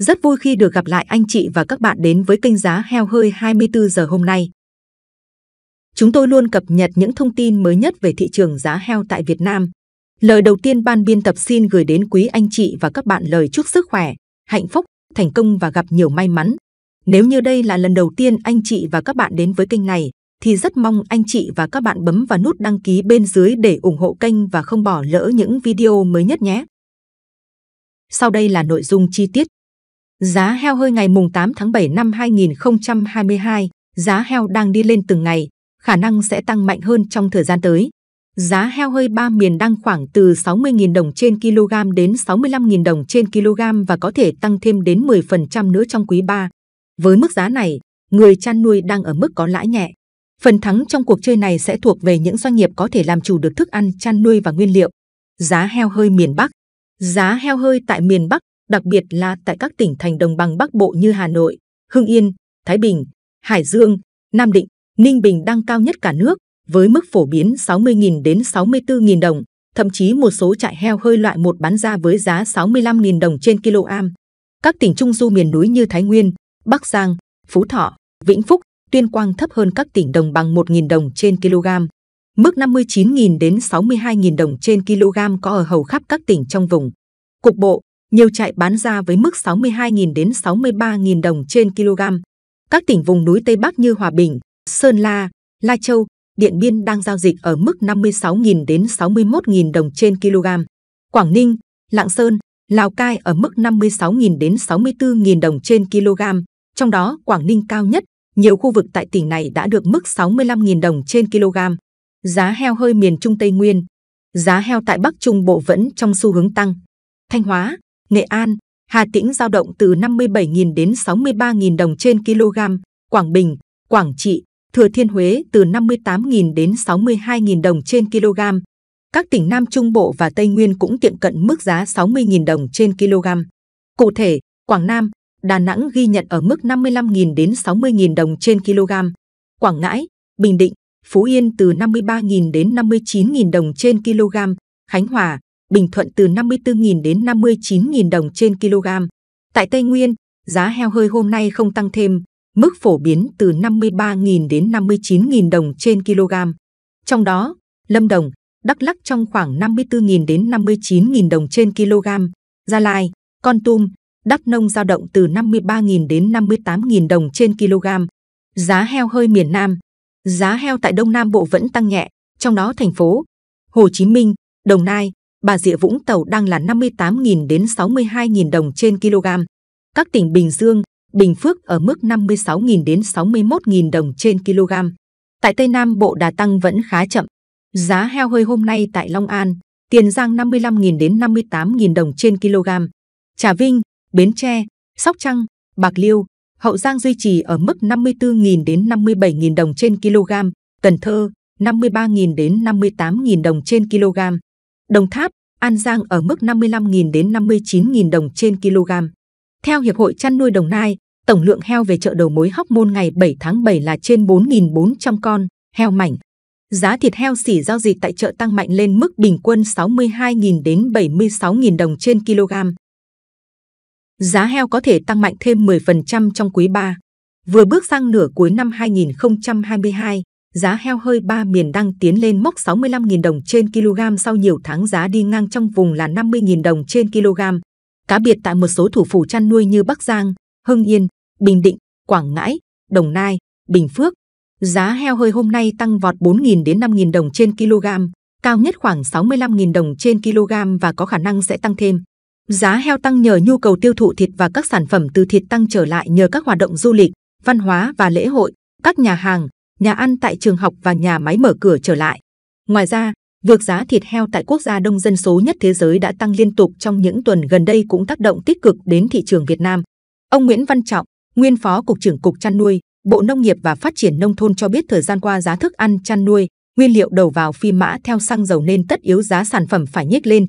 Rất vui khi được gặp lại anh chị và các bạn đến với kênh Giá Heo 24 giờ hôm nay. Chúng tôi luôn cập nhật những thông tin mới nhất về thị trường giá heo tại Việt Nam. Lời đầu tiên, ban biên tập xin gửi đến quý anh chị và các bạn lời chúc sức khỏe, hạnh phúc, thành công và gặp nhiều may mắn. Nếu như đây là lần đầu tiên anh chị và các bạn đến với kênh này, thì rất mong anh chị và các bạn bấm vào nút đăng ký bên dưới để ủng hộ kênh và không bỏ lỡ những video mới nhất nhé. Sau đây là nội dung chi tiết. Giá heo hơi ngày 8 tháng 7 năm 2022, giá heo đang đi lên từng ngày, khả năng sẽ tăng mạnh hơn trong thời gian tới. Giá heo hơi 3 miền đang khoảng từ 60.000 đồng trên kg đến 65.000 đồng trên kg và có thể tăng thêm đến 10% nữa trong quý 3. Với mức giá này, người chăn nuôi đang ở mức có lãi nhẹ. Phần thắng trong cuộc chơi này sẽ thuộc về những doanh nghiệp có thể làm chủ được thức ăn chăn nuôi và nguyên liệu. Giá heo hơi miền Bắc. Giá heo hơi tại miền Bắc, đặc biệt là tại các tỉnh thành đồng bằng Bắc Bộ như Hà Nội, Hưng Yên, Thái Bình, Hải Dương, Nam Định, Ninh Bình đang cao nhất cả nước, với mức phổ biến 60.000 đến 64.000 đồng, thậm chí một số trại heo hơi loại 1 bán ra với giá 65.000 đồng trên kg. Các tỉnh Trung Du miền núi như Thái Nguyên, Bắc Giang, Phú Thọ, Vĩnh Phúc, Tuyên Quang thấp hơn các tỉnh đồng bằng 1.000 đồng trên kg. Mức 59.000 đến 62.000 đồng trên kg có ở hầu khắp các tỉnh trong vùng. Cục bộ, nhiều trại bán ra với mức 62.000 đến 63.000 đồng trên kg. Các tỉnh vùng núi Tây Bắc như Hòa Bình, Sơn La, Lai Châu, Điện Biên đang giao dịch ở mức 56.000 đến 61.000 đồng trên kg. Quảng Ninh, Lạng Sơn, Lào Cai ở mức 56.000 đến 64.000 đồng trên kg, trong đó Quảng Ninh cao nhất, nhiều khu vực tại tỉnh này đã được mức 65.000 đồng trên kg. Giá heo hơi miền Trung Tây Nguyên. Giá heo tại Bắc Trung Bộ vẫn trong xu hướng tăng. Thanh Hóa, Nghệ An, Hà Tĩnh giao động từ 57.000 đến 63.000 đồng trên kg, Quảng Bình, Quảng Trị, Thừa Thiên Huế từ 58.000 đến 62.000 đồng trên kg. Các tỉnh Nam Trung Bộ và Tây Nguyên cũng tiệm cận mức giá 60.000 đồng trên kg. Cụ thể, Quảng Nam, Đà Nẵng ghi nhận ở mức 55.000 đến 60.000 đồng trên kg. Quảng Ngãi, Bình Định, Phú Yên từ 53.000 đến 59.000 đồng trên kg. Khánh Hòa, Bình Thuận từ 54.000 đến 59.000 đồng trên kg. Tại Tây Nguyên, giá heo hơi hôm nay không tăng thêm, mức phổ biến từ 53.000 đến 59.000 đồng trên kg. Trong đó, Lâm Đồng, Đắk Lắk trong khoảng 54.000 đến 59.000 đồng trên kg. Gia Lai, Kon Tum, Đắk Nông giao động từ 53.000 đến 58.000 đồng trên kg. Giá heo hơi miền Nam. Giá heo tại Đông Nam Bộ vẫn tăng nhẹ, trong đó thành phố Hồ Chí Minh, Đồng Nai, Bà Rịa Vũng Tàu đang là 58.000 đến 62.000 đồng trên kg. Các tỉnh Bình Dương, Bình Phước ở mức 56.000 đến 61.000 đồng trên kg. Tại Tây Nam Bộ đà tăng vẫn khá chậm. Giá heo hơi hôm nay tại Long An, Tiền Giang 55.000 đến 58.000 đồng trên kg. Trà Vinh, Bến Tre, Sóc Trăng, Bạc Liêu, Hậu Giang duy trì ở mức 54.000 đến 57.000 đồng trên kg. Cần Thơ, 53.000 đến 58.000 đồng trên kg. Đồng Tháp, An Giang ở mức 55.000 đến 59.000 đồng trên kg. Theo Hiệp hội Chăn nuôi Đồng Nai, tổng lượng heo về chợ đầu mối Hóc Môn ngày 7 tháng 7 là trên 4.400 con, heo mảnh. Giá thịt heo sỉ giao dịch tại chợ tăng mạnh lên mức bình quân 62.000 đến 76.000 đồng trên kg. Giá heo có thể tăng mạnh thêm 10% trong quý 3. Vừa bước sang nửa cuối năm 2022, giá heo hơi 3 miền đang tiến lên mốc 65.000 đồng trên kg sau nhiều tháng giá đi ngang trong vùng là 50.000 đồng trên kg. Cá biệt tại một số thủ phủ chăn nuôi như Bắc Giang, Hưng Yên, Bình Định, Quảng Ngãi, Đồng Nai, Bình Phước, giá heo hơi hôm nay tăng vọt 4.000 đến 5.000 đồng trên kg, cao nhất khoảng 65.000 đồng trên kg và có khả năng sẽ tăng thêm. Giá heo tăng nhờ nhu cầu tiêu thụ thịt và các sản phẩm từ thịt tăng trở lại nhờ các hoạt động du lịch, văn hóa và lễ hội, các nhà hàng, nhà ăn tại trường học và nhà máy mở cửa trở lại. Ngoài ra, việc giá thịt heo tại quốc gia đông dân số nhất thế giới đã tăng liên tục trong những tuần gần đây cũng tác động tích cực đến thị trường Việt Nam. Ông Nguyễn Văn Trọng, nguyên Phó Cục trưởng Cục Chăn nuôi, Bộ Nông nghiệp và Phát triển Nông thôn cho biết thời gian qua giá thức ăn chăn nuôi, nguyên liệu đầu vào phi mã theo xăng dầu nên tất yếu giá sản phẩm phải nhích lên.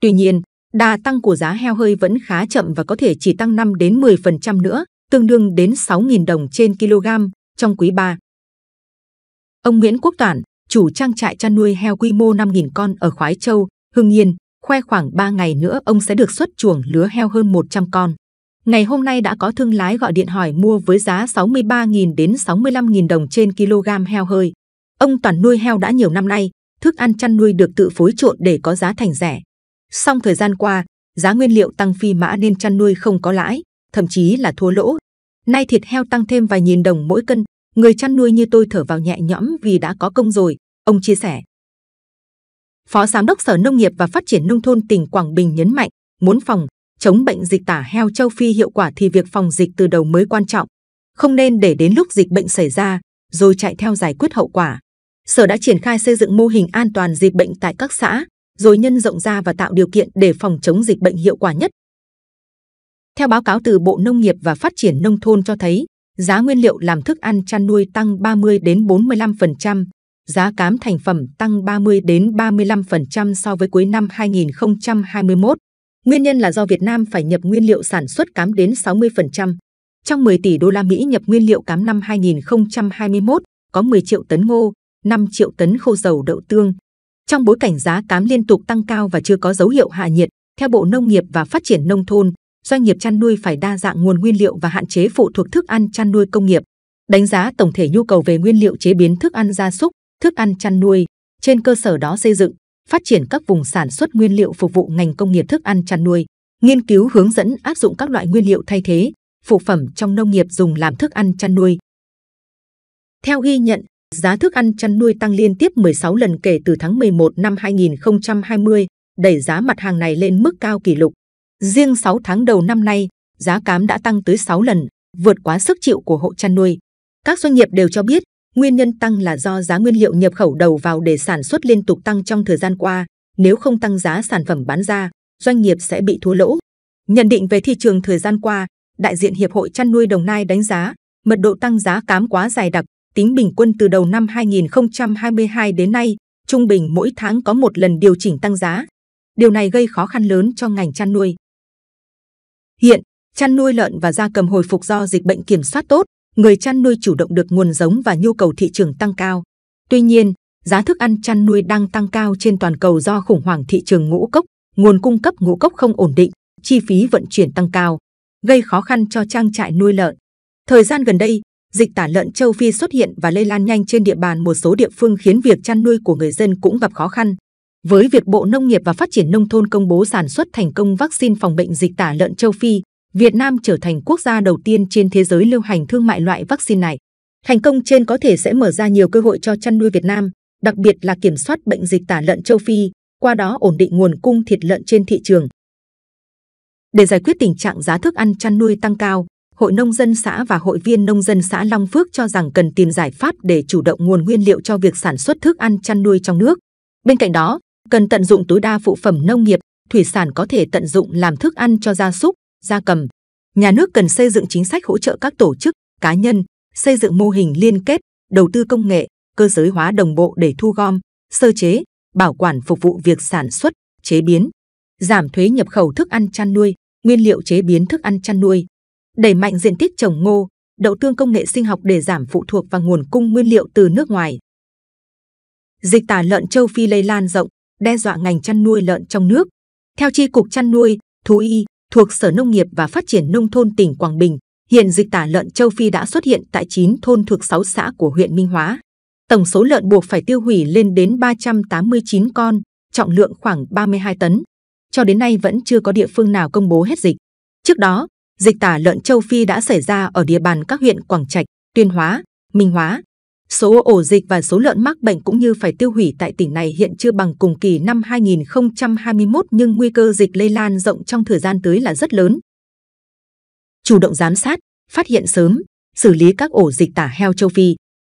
Tuy nhiên, đà tăng của giá heo hơi vẫn khá chậm và có thể chỉ tăng 5 đến 10% nữa, tương đương đến 6.000 đồng trên kg trong quý 3. Ông Nguyễn Quốc Toản, chủ trang trại chăn nuôi heo quy mô 5.000 con ở Khoái Châu, Hưng Yên, khoe khoảng 3 ngày nữa ông sẽ được xuất chuồng lứa heo hơn 100 con. Ngày hôm nay đã có thương lái gọi điện hỏi mua với giá 63.000 đến 65.000 đồng trên kg heo hơi. Ông Toản nuôi heo đã nhiều năm nay, thức ăn chăn nuôi được tự phối trộn để có giá thành rẻ. Song thời gian qua, giá nguyên liệu tăng phi mã nên chăn nuôi không có lãi, thậm chí là thua lỗ. Nay thịt heo tăng thêm vài nghìn đồng mỗi cân, người chăn nuôi như tôi thở vào nhẹ nhõm vì đã có công rồi, ông chia sẻ. Phó Giám đốc Sở Nông nghiệp và Phát triển Nông thôn tỉnh Quảng Bình nhấn mạnh, muốn phòng, chống bệnh dịch tả heo châu Phi hiệu quả thì việc phòng dịch từ đầu mới quan trọng. Không nên để đến lúc dịch bệnh xảy ra, rồi chạy theo giải quyết hậu quả. Sở đã triển khai xây dựng mô hình an toàn dịch bệnh tại các xã, rồi nhân rộng ra và tạo điều kiện để phòng chống dịch bệnh hiệu quả nhất. Theo báo cáo từ Bộ Nông nghiệp và Phát triển Nông thôn cho thấy, giá nguyên liệu làm thức ăn chăn nuôi tăng 30 đến 45%, giá cám thành phẩm tăng 30 đến 35% so với cuối năm 2021. Nguyên nhân là do Việt Nam phải nhập nguyên liệu sản xuất cám đến 60%. Trong 10 tỷ đô la Mỹ nhập nguyên liệu cám năm 2021, có 10 triệu tấn ngô, 5 triệu tấn khô dầu đậu tương. Trong bối cảnh giá cám liên tục tăng cao và chưa có dấu hiệu hạ nhiệt, theo Bộ Nông nghiệp và Phát triển Nông thôn, doanh nghiệp chăn nuôi phải đa dạng nguồn nguyên liệu và hạn chế phụ thuộc thức ăn chăn nuôi công nghiệp. Đánh giá tổng thể nhu cầu về nguyên liệu chế biến thức ăn gia súc, thức ăn chăn nuôi, trên cơ sở đó xây dựng, phát triển các vùng sản xuất nguyên liệu phục vụ ngành công nghiệp thức ăn chăn nuôi, nghiên cứu hướng dẫn áp dụng các loại nguyên liệu thay thế, phụ phẩm trong nông nghiệp dùng làm thức ăn chăn nuôi. Theo ghi nhận, giá thức ăn chăn nuôi tăng liên tiếp 16 lần kể từ tháng 11 năm 2020, đẩy giá mặt hàng này lên mức cao kỷ lục. Riêng 6 tháng đầu năm nay, giá cám đã tăng tới 6 lần, vượt quá sức chịu của hộ chăn nuôi. Các doanh nghiệp đều cho biết, nguyên nhân tăng là do giá nguyên liệu nhập khẩu đầu vào để sản xuất liên tục tăng trong thời gian qua. Nếu không tăng giá sản phẩm bán ra, doanh nghiệp sẽ bị thua lỗ. Nhận định về thị trường thời gian qua, đại diện Hiệp hội Chăn nuôi Đồng Nai đánh giá, mật độ tăng giá cám quá dày đặc, tính bình quân từ đầu năm 2022 đến nay, trung bình mỗi tháng có một lần điều chỉnh tăng giá. Điều này gây khó khăn lớn cho ngành chăn nuôi. Hiện, chăn nuôi lợn và gia cầm hồi phục do dịch bệnh kiểm soát tốt, người chăn nuôi chủ động được nguồn giống và nhu cầu thị trường tăng cao. Tuy nhiên, giá thức ăn chăn nuôi đang tăng cao trên toàn cầu do khủng hoảng thị trường ngũ cốc, nguồn cung cấp ngũ cốc không ổn định, chi phí vận chuyển tăng cao, gây khó khăn cho trang trại nuôi lợn. Thời gian gần đây, dịch tả lợn châu Phi xuất hiện và lây lan nhanh trên địa bàn một số địa phương khiến việc chăn nuôi của người dân cũng gặp khó khăn. Với việc Bộ Nông nghiệp và Phát triển Nông thôn công bố sản xuất thành công vaccine phòng bệnh dịch tả lợn châu Phi, Việt Nam trở thành quốc gia đầu tiên trên thế giới lưu hành thương mại loại vaccine này. Thành công trên có thể sẽ mở ra nhiều cơ hội cho chăn nuôi Việt Nam, đặc biệt là kiểm soát bệnh dịch tả lợn châu Phi, qua đó ổn định nguồn cung thịt lợn trên thị trường. Để giải quyết tình trạng giá thức ăn chăn nuôi tăng cao, Hội Nông dân xã và Hội viên Nông dân xã Long Phước cho rằng cần tìm giải pháp để chủ động nguồn nguyên liệu cho việc sản xuất thức ăn chăn nuôi trong nước. Bên cạnh đó, cần tận dụng tối đa phụ phẩm nông nghiệp, thủy sản có thể tận dụng làm thức ăn cho gia súc, gia cầm. Nhà nước cần xây dựng chính sách hỗ trợ các tổ chức, cá nhân, xây dựng mô hình liên kết, đầu tư công nghệ, cơ giới hóa đồng bộ để thu gom, sơ chế, bảo quản phục vụ việc sản xuất, chế biến, giảm thuế nhập khẩu thức ăn chăn nuôi, nguyên liệu chế biến thức ăn chăn nuôi, đẩy mạnh diện tích trồng ngô, đậu tương công nghệ sinh học để giảm phụ thuộc vào nguồn cung nguyên liệu từ nước ngoài. Dịch tả lợn châu Phi lây lan rộng, đe dọa ngành chăn nuôi lợn trong nước. Theo Chi cục Chăn nuôi, Thú y thuộc Sở Nông nghiệp và Phát triển Nông thôn tỉnh Quảng Bình, hiện dịch tả lợn châu Phi đã xuất hiện tại 9 thôn thuộc 6 xã của huyện Minh Hóa. Tổng số lợn buộc phải tiêu hủy lên đến 389 con, trọng lượng khoảng 32 tấn. Cho đến nay vẫn chưa có địa phương nào công bố hết dịch. Trước đó, dịch tả lợn châu Phi đã xảy ra ở địa bàn các huyện Quảng Trạch, Tuyên Hóa, Minh Hóa. Số ổ dịch và số lợn mắc bệnh cũng như phải tiêu hủy tại tỉnh này hiện chưa bằng cùng kỳ năm 2021, nhưng nguy cơ dịch lây lan rộng trong thời gian tới là rất lớn. Chủ động giám sát, phát hiện sớm, xử lý các ổ dịch tả heo châu Phi.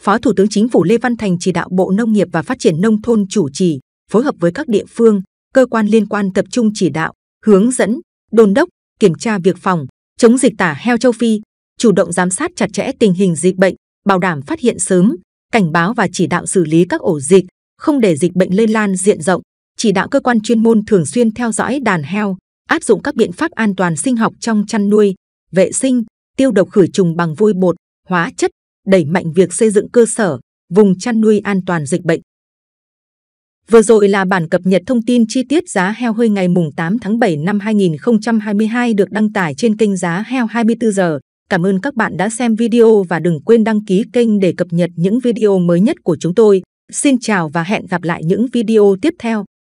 Phó Thủ tướng Chính phủ Lê Văn Thành chỉ đạo Bộ Nông nghiệp và Phát triển Nông thôn chủ trì, phối hợp với các địa phương, cơ quan liên quan tập trung chỉ đạo, hướng dẫn, đôn đốc, kiểm tra việc phòng, chống dịch tả heo châu Phi, chủ động giám sát chặt chẽ tình hình dịch bệnh, bảo đảm phát hiện sớm, cảnh báo và chỉ đạo xử lý các ổ dịch, không để dịch bệnh lây lan diện rộng, chỉ đạo cơ quan chuyên môn thường xuyên theo dõi đàn heo, áp dụng các biện pháp an toàn sinh học trong chăn nuôi, vệ sinh, tiêu độc khử trùng bằng vôi bột, hóa chất, đẩy mạnh việc xây dựng cơ sở, vùng chăn nuôi an toàn dịch bệnh. Vừa rồi là bản cập nhật thông tin chi tiết giá heo hơi ngày mùng 8 tháng 7 năm 2022 được đăng tải trên kênh Giá Heo 24 giờ. Cảm ơn các bạn đã xem video và đừng quên đăng ký kênh để cập nhật những video mới nhất của chúng tôi. Xin chào và hẹn gặp lại những video tiếp theo.